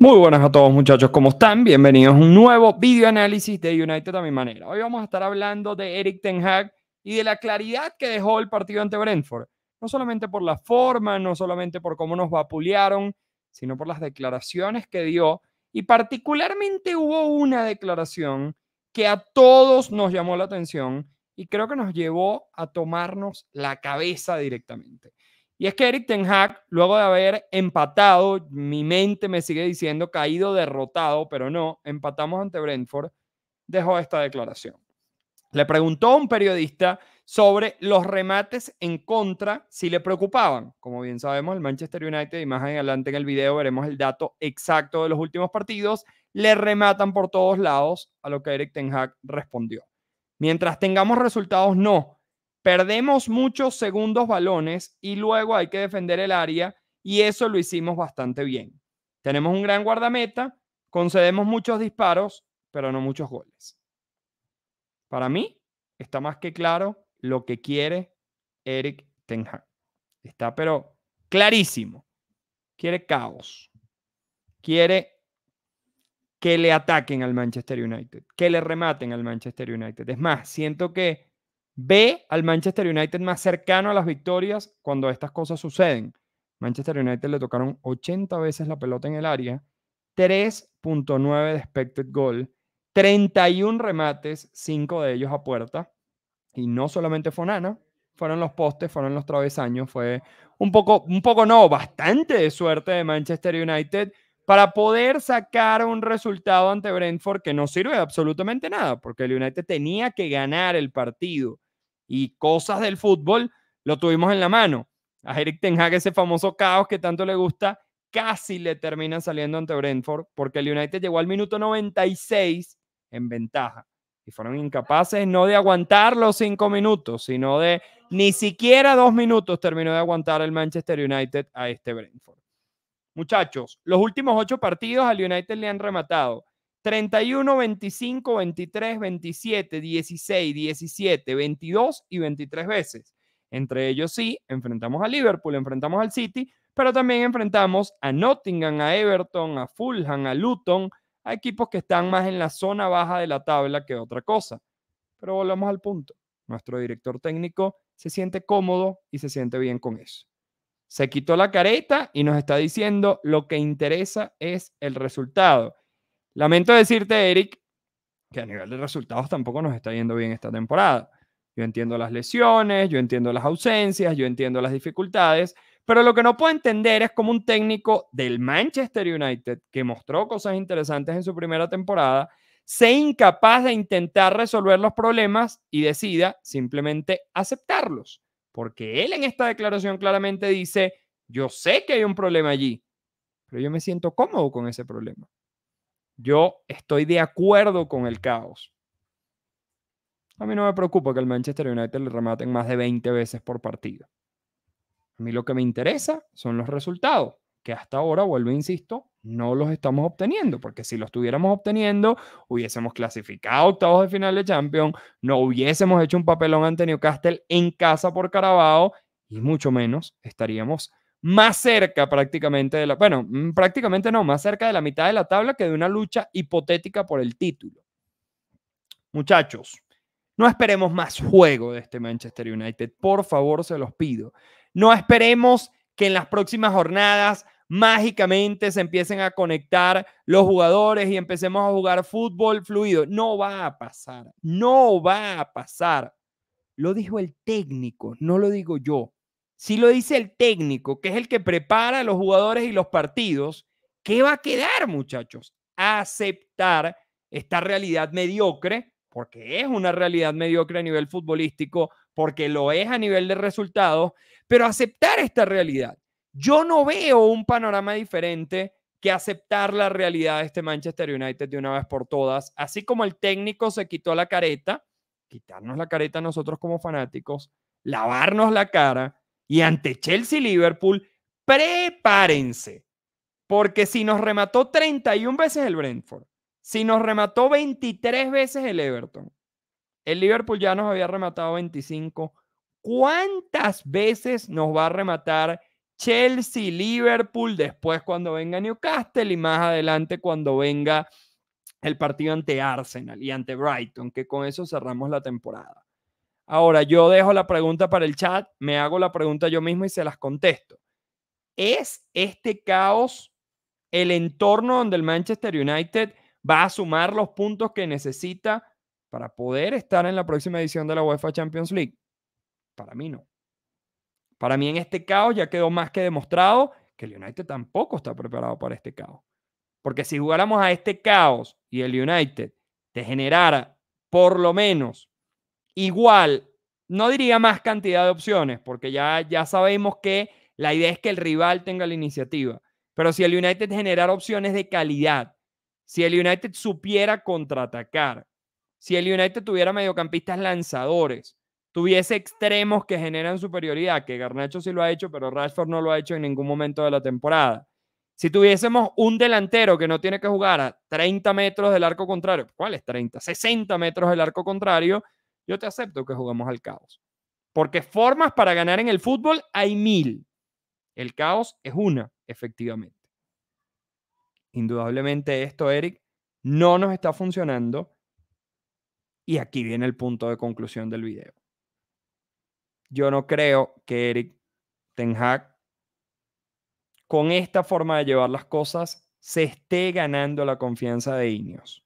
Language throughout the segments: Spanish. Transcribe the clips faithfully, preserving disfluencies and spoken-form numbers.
Muy buenas a todos, muchachos, ¿cómo están? Bienvenidos a un nuevo video análisis de United a mi manera. Hoy vamos a estar hablando de Erik ten Hag y de la claridad que dejó el partido ante Brentford. No solamente por la forma, no solamente por cómo nos vapulearon, sino por las declaraciones que dio. Y particularmente hubo una declaración que a todos nos llamó la atención y creo que nos llevó a tomarnos la cabeza directamente. Y es que Erik ten Hag, luego de haber empatado, mi mente me sigue diciendo caído, derrotado, pero no, empatamos ante Brentford, dejó esta declaración. Le preguntó a un periodista sobre los remates en contra, si le preocupaban. Como bien sabemos, el Manchester United, y más adelante en el video veremos el dato exacto de los últimos partidos, le rematan por todos lados, a lo que Erik ten Hag respondió. Mientras tengamos resultados, no. Perdemos muchos segundos balones y luego hay que defender el área y eso lo hicimos bastante bien. Tenemos un gran guardameta, concedemos muchos disparos, pero no muchos goles. Para mí está más que claro lo que quiere Erik ten Hag. Está pero clarísimo. Quiere caos. Quiere que le ataquen al Manchester United, que le rematen al Manchester United. Es más, siento que ve al Manchester United más cercano a las victorias cuando estas cosas suceden. Manchester United le tocaron ochenta veces la pelota en el área, tres punto nueve de expected goal, treinta y un remates, cinco de ellos a puerta. Y no solamente fue Onana, fueron los postes, fueron los travesaños, fue un poco, un poco no, bastante de suerte de Manchester United para poder sacar un resultado ante Brentford que no sirve de absolutamente nada, porque el United tenía que ganar el partido. Y cosas del fútbol lo tuvimos en la mano. A Erik ten Hag, ese famoso caos que tanto le gusta, casi le termina saliendo ante Brentford porque el United llegó al minuto noventa y seis en ventaja. Y fueron incapaces no de aguantar los cinco minutos, sino de ni siquiera dos minutos terminó de aguantar el Manchester United a este Brentford. Muchachos, los últimos ocho partidos al United le han rematado treinta y uno, veinticinco, veintitrés, veintisiete, dieciséis, diecisiete, veintidós y veintitrés veces. Entre ellos sí, enfrentamos a Liverpool, enfrentamos al City, pero también enfrentamos a Nottingham, a Everton, a Fulham, a Luton, a equipos que están más en la zona baja de la tabla que otra cosa. Pero volvamos al punto. Nuestro director técnico se siente cómodo y se siente bien con eso. Se quitó la careta y nos está diciendo lo que interesa es el resultado. Lamento decirte, Erik, que a nivel de resultados tampoco nos está yendo bien esta temporada. Yo entiendo las lesiones, yo entiendo las ausencias, yo entiendo las dificultades, pero lo que no puedo entender es cómo un técnico del Manchester United, que mostró cosas interesantes en su primera temporada, sea incapaz de intentar resolver los problemas y decida simplemente aceptarlos. Porque él en esta declaración claramente dice, yo sé que hay un problema allí, pero yo me siento cómodo con ese problema. Yo estoy de acuerdo con el caos. A mí no me preocupa que el Manchester United le rematen más de veinte veces por partido. A mí lo que me interesa son los resultados, que hasta ahora, vuelvo e insisto, no los estamos obteniendo, porque si los estuviéramos obteniendo, hubiésemos clasificado a octavos de final de Champions, no hubiésemos hecho un papelón ante Newcastle en casa por Carabao, y mucho menos estaríamos más cerca prácticamente de la... Bueno, prácticamente no, más cerca de la mitad de la tabla que de una lucha hipotética por el título. Muchachos, no esperemos más juego de este Manchester United, por favor se los pido. No esperemos que en las próximas jornadas mágicamente se empiecen a conectar los jugadores y empecemos a jugar fútbol fluido. No va a pasar, no va a pasar. Lo dijo el técnico, no lo digo yo. Si lo dice el técnico, que es el que prepara a los jugadores y los partidos, ¿qué va a quedar, muchachos? Aceptar esta realidad mediocre, porque es una realidad mediocre a nivel futbolístico, porque lo es a nivel de resultados, pero aceptar esta realidad. Yo no veo un panorama diferente que aceptar la realidad de este Manchester United de una vez por todas. Así como el técnico se quitó la careta, quitarnos la careta nosotros como fanáticos, lavarnos la cara y ante Chelsea y Liverpool, prepárense. Porque si nos remató treinta y una veces el Brentford, si nos remató veintitrés veces el Everton, el Liverpool ya nos había rematado veinticinco. ¿Cuántas veces nos va a rematar Chelsea, Liverpool, después cuando venga Newcastle y más adelante cuando venga el partido ante Arsenal y ante Brighton, que con eso cerramos la temporada. Ahora, yo dejo la pregunta para el chat, me hago la pregunta yo mismo y se las contesto. ¿Es este caos el entorno donde el Manchester United va a sumar los puntos que necesita para poder estar en la próxima edición de la UEFA Champions League? Para mí no. Para mí en este caos ya quedó más que demostrado que el United tampoco está preparado para este caos. Porque si jugáramos a este caos y el United te generara por lo menos igual, no diría más cantidad de opciones, porque ya, ya sabemos que la idea es que el rival tenga la iniciativa. Pero si el United generara opciones de calidad, si el United supiera contraatacar, si el United tuviera mediocampistas lanzadores, tuviese extremos que generan superioridad, que Garnacho sí lo ha hecho, pero Rashford no lo ha hecho en ningún momento de la temporada. Si tuviésemos un delantero que no tiene que jugar a treinta metros del arco contrario, ¿cuál es treinta? sesenta metros del arco contrario, yo te acepto que jugamos al caos. Porque formas para ganar en el fútbol hay mil. El caos es una, efectivamente. Indudablemente esto, Eric, no nos está funcionando. Y aquí viene el punto de conclusión del video. Yo no creo que Erik ten Hag, con esta forma de llevar las cosas, se esté ganando la confianza de Ineos.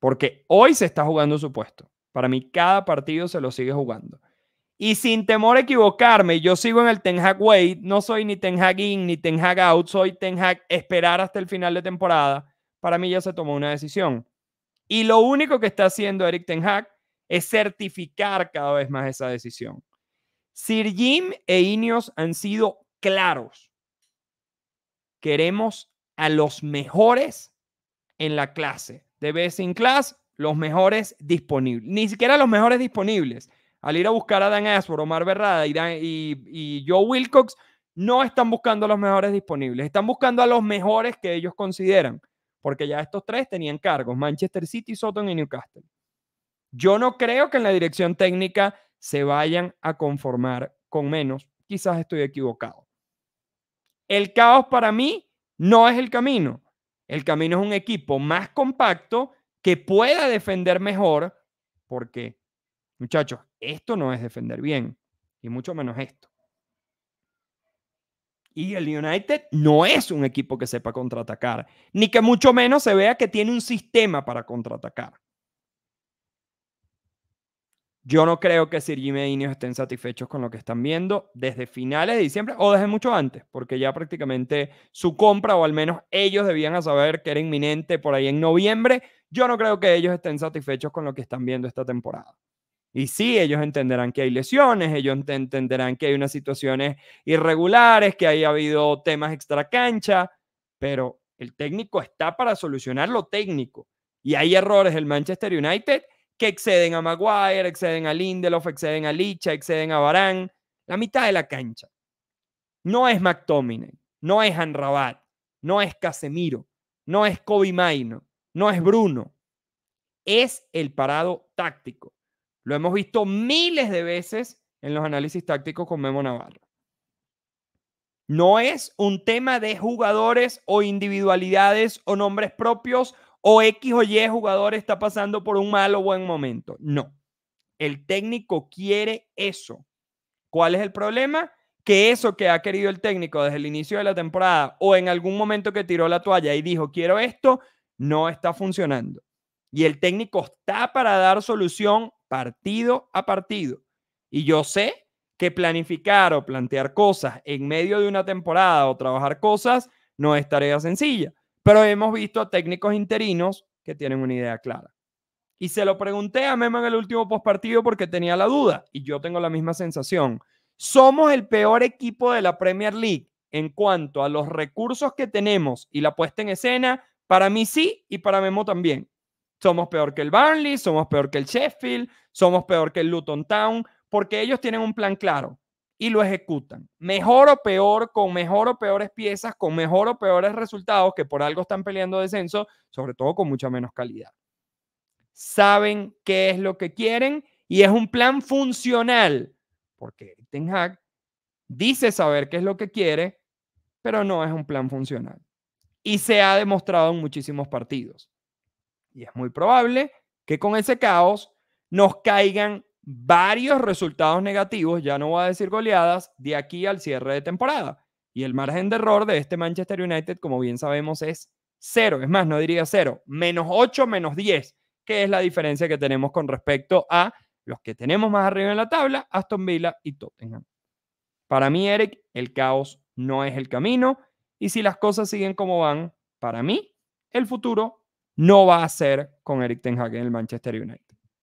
Porque hoy se está jugando su puesto. Para mí cada partido se lo sigue jugando. Y sin temor a equivocarme, yo sigo en el ten Hag way, no soy ni ten Hag in ni ten Hag out, soy ten Hag esperar hasta el final de temporada. Para mí ya se tomó una decisión. Y lo único que está haciendo Erik ten Hag es certificar cada vez más esa decisión. Sir Jim e Ineos han sido claros. Queremos a los mejores en la clase. De best in class, los mejores disponibles. Ni siquiera los mejores disponibles. Al ir a buscar a Dan Ashworth, Omar Berrada y, Dan, y, y Joe Wilcox, no están buscando a los mejores disponibles. Están buscando a los mejores que ellos consideran. Porque ya estos tres tenían cargos. Manchester City, Soton y Newcastle. Yo no creo que en la dirección técnica se vayan a conformar con menos. Quizás estoy equivocado. El caos para mí no es el camino. El camino es un equipo más compacto que pueda defender mejor porque, muchachos, esto no es defender bien y mucho menos esto. Y el United no es un equipo que sepa contraatacar, ni que mucho menos se vea que tiene un sistema para contraatacar. Yo no creo que Sir Jim e Ineos estén satisfechos con lo que están viendo desde finales de diciembre o desde mucho antes, porque ya prácticamente su compra, o al menos ellos debían saber que era inminente por ahí en noviembre. Yo no creo que ellos estén satisfechos con lo que están viendo esta temporada. Y sí, ellos entenderán que hay lesiones, ellos entenderán que hay unas situaciones irregulares, que haya habido temas extracancha, pero el técnico está para solucionar lo técnico. Y hay errores del Manchester United que exceden a Maguire, exceden a Lindelof, exceden a Licha, exceden a Varane, la mitad de la cancha. No es McTominay, no es Anrabat, no es Casemiro, no es Kobe Maino, no es Bruno. Es el parado táctico. Lo hemos visto miles de veces en los análisis tácticos con Memo Navarro. No es un tema de jugadores o individualidades o nombres propios o X o Y jugador está pasando por un mal o buen momento. No. El técnico quiere eso. ¿Cuál es el problema? Que eso que ha querido el técnico desde el inicio de la temporada o en algún momento que tiró la toalla y dijo quiero esto, no está funcionando. Y el técnico está para dar solución partido a partido. Y yo sé que planificar o plantear cosas en medio de una temporada o trabajar cosas no es tarea sencilla. Pero hemos visto a técnicos interinos que tienen una idea clara. Y se lo pregunté a Memo en el último postpartido porque tenía la duda. Y yo tengo la misma sensación. Somos el peor equipo de la Premier League en cuanto a los recursos que tenemos y la puesta en escena. Para mí sí y para Memo también. Somos peor que el Burnley, somos peor que el Sheffield, somos peor que el Luton Town. Porque ellos tienen un plan claro y lo ejecutan. Mejor o peor, con mejor o peores piezas, con mejor o peores resultados, que por algo están peleando descenso, sobre todo con mucha menos calidad. Saben qué es lo que quieren y es un plan funcional, porque ten Hag dice saber qué es lo que quiere, pero no es un plan funcional. Y se ha demostrado en muchísimos partidos. Y es muy probable que con ese caos nos caigan varios resultados negativos, ya no voy a decir goleadas, de aquí al cierre de temporada. Y el margen de error de este Manchester United, como bien sabemos, es cero. Es más, no diría cero. menos ocho, menos diez, que es la diferencia que tenemos con respecto a los que tenemos más arriba en la tabla, Aston Villa y Tottenham. Para mí, Eric, el caos no es el camino. Y si las cosas siguen como van, para mí, el futuro no va a ser con Erik ten Hag en el Manchester United.